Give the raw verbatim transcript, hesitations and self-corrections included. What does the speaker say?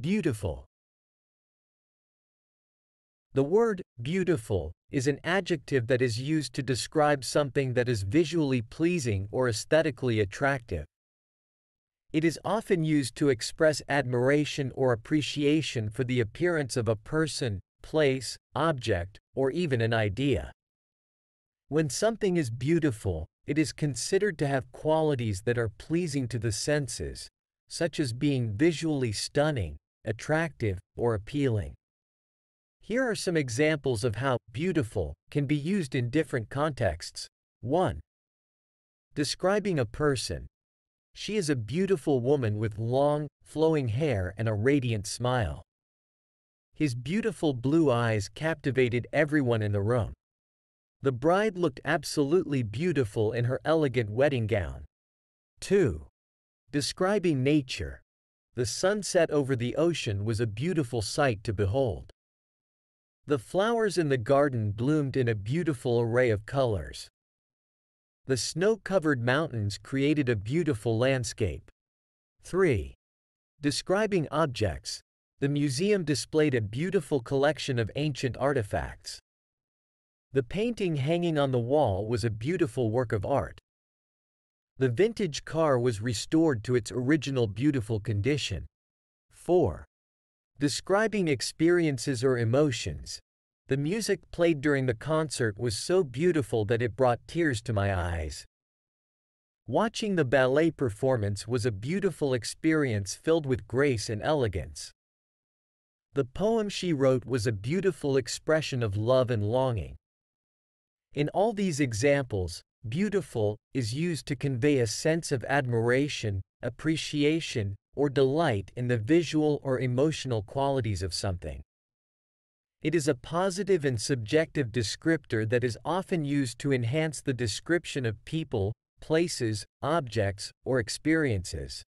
Beautiful. The word beautiful is an adjective that is used to describe something that is visually pleasing or aesthetically attractive. It is often used to express admiration or appreciation for the appearance of a person, place, object, or even an idea. When something is beautiful, it is considered to have qualities that are pleasing to the senses, such as being visually stunning, attractive, or appealing. Here are some examples of how beautiful can be used in different contexts. one. Describing a person. She is a beautiful woman with long, flowing hair and a radiant smile. His beautiful blue eyes captivated everyone in the room. The bride looked absolutely beautiful in her elegant wedding gown. two. Describing nature. The sunset over the ocean was a beautiful sight to behold. The flowers in the garden bloomed in a beautiful array of colors. The snow-covered mountains created a beautiful landscape. three. Describing objects. The museum displayed a beautiful collection of ancient artifacts. The painting hanging on the wall was a beautiful work of art. The vintage car was restored to its original beautiful condition. four. Describing experiences or emotions. The music played during the concert was so beautiful that it brought tears to my eyes. Watching the ballet performance was a beautiful experience filled with grace and elegance. The poem she wrote was a beautiful expression of love and longing. In all these examples, beautiful is used to convey a sense of admiration, appreciation, or delight in the visual or emotional qualities of something. It is a positive and subjective descriptor that is often used to enhance the description of people, places, objects, or experiences.